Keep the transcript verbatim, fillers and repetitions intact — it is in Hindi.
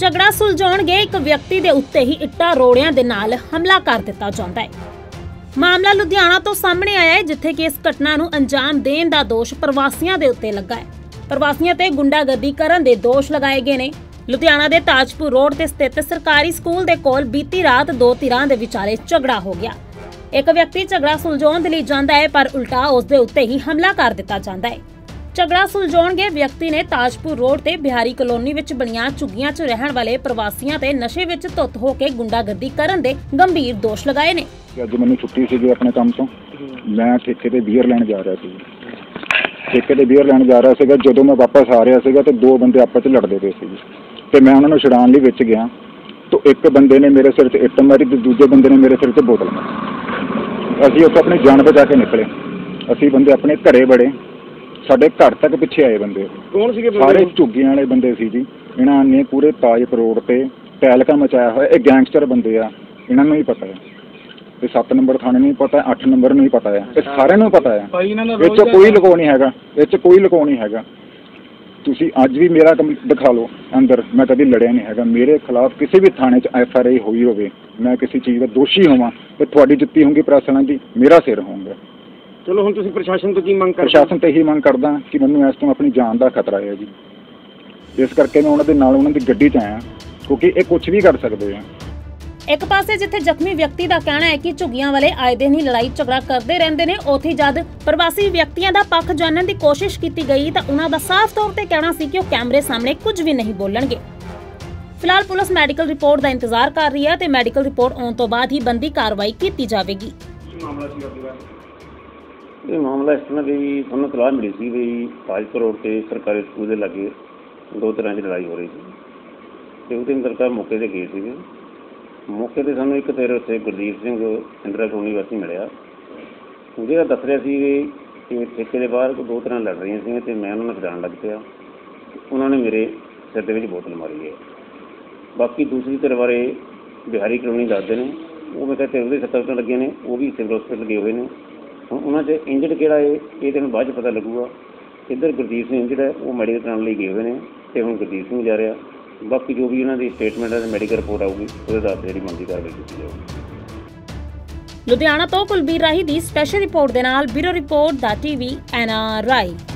झगड़ा सुलझाने गए एक व्यक्ति के उत्ते ही इट्टां रोड़ियां दे नाल हमला कर दिता जाता है। मामला लुधियाना तो सामने आया है, जिथे कि इस घटना नूं अंजाम देण दा दोष प्रवासियों के उत्ते लगा है। प्रवासियों ते गुंडागर्दी करन दे दोष लगाए गए ने। लुधियाना के ताजपुर रोड ते स्थित सरकारी स्कूल के कोल बीती रात दो धिरां दे विचाले झगड़ा हो गया। एक व्यक्ति झगड़ा सुलझाने लई जांदा है, पर उल्टा उस दे उत्ते ही हमला कर दिता जांदा है। झगड़ा सुलझाउणगे व्यक्ति ने ताजपुर रोड ते बिहारी कॉलोनी विच बणीआं झुग्गियां च रहण वाले प्रवासियों ते नशे विच धुत हो के गुंडागर्दी करन दे गंभीर दोष लगाए ने। अज मैनूं छुट्टी सी जी अपने काम तों, मैं ठेके ते बीयर लैण जा रहा सी। ठेके ते बीयर लैण जा रहा सीगा, जदों मैं वापस आ रहा सीगा ते दो बंदे आपस च लड़दे पए सी ते मैं उन्हां नूं छुड़ाउण लई विच गया। तो एक बंदे ने मेरे सिर च इट्ट मारी ते दूजे बंदे ने मेरे सिर च बोतल मारी। असीं उत्थों अपनी जान बचा के निकले। असीं बंदे अपने घरे बड़े, साडे घर तक पिछे आए बंदे। कौन सी सारे झुग्गियां वाले बंदे सी जी। इन्हां ने पूरे ताजपुर रोड पर तहलका मचाया होया। ये गैंगस्टर बंदे आ, इन्हां नूं ही पता है। ये सत्त नंबर थाने नूं पता है, अठ नंबर नूं पता है, ये सारे नूं पता है। इस च कोई लुको नहीं हैगा, इस च कोई लुको नहीं हैगा। तुसीं अज भी मेरा कम दिखा लो अंदर, मैं कभी लड़िया नहीं हैगा। मेरे खिलाफ किसी भी थाने च एफ आई आर हुई होवे, मैं किसी चीज़ का दोषी होवां तो थोड़ी जुत्ती होंगी प्रशासन की, मेरा सिर होगा। चलो हुण तुसीं प्रशासन तो की मंग कर प्रशासन तो यही मंग करदा कि मैनूं इस तों अपनी जान का खतरा है जी। इस करके मैं उन्हां दे नाल उन्हां दी गड्डी च आया, क्योंकि ये कुछ भी कर सकते हैं। एक पासे जिथे जख्मी व्यक्ति का कहना है कि झुग्गियां वाले आए दिन ही लड़ाई झगड़ा करते रहते हैं, उत्थे जद प्रवासी व्यक्तियों का पक्ष जानने की कोशिश की गई तो उन्हों का साफ तौर पर कहना सी कि वह कैमरे सामने कुछ भी नहीं बोलणगे। फिलहाल पुलिस मैडिकल रिपोर्ट का इंतजार कर रही है ते मैडिकल रिपोर्ट आने तो बाद ही बनती कार्रवाई की जाएगी। ये मामला इस तरह भी सानू सलाह मिली सी भी ताजपुर रोड से सरकारी स्कूल के लागे दो तरह की लड़ाई हो रही थी। तो उसके अंदर का मौके पर गए थे। मौके पर सानू एक तरह से गुरदीप सिंह सिंधरा कॉलोनी वासी मिला। उसे दस रहा सी कि ठेके के बाहर दो तरह लड़ रही सी तो मैं उन्होंने छुड़ाने लग पाया। उन्होंने मेरे सिर के बोतल मारी है। बाकी दूसरी तरफ बारे बिहारी कॉलोनी दसते हैं, वो मैं कहते उनके सत्तर लगे ने, वो भी सिविल हॉस्पिटल गए हुए हैं। हम उन्होंने इंजर्ड किहड़ा है ये तो बाद पता लगेगा। इधर गुरदीप सिंह इंजर्ड है, वो मैडिकल कराने लिए गए हुए हैं तो हम गुरदीप सिंह जा रहा। बाकी जो भी उन्होंने स्टेटमेंट है मैडिकल रिपोर्ट आएगी, उसके आधार पर जी मंगी कार्रवाई की जाएगी। लुधियाना तो कुलबीर राही की स्पैशल रिपोर्ट के नाल ब्यूरो रिपोर्ट दा टीवी एन आर आई।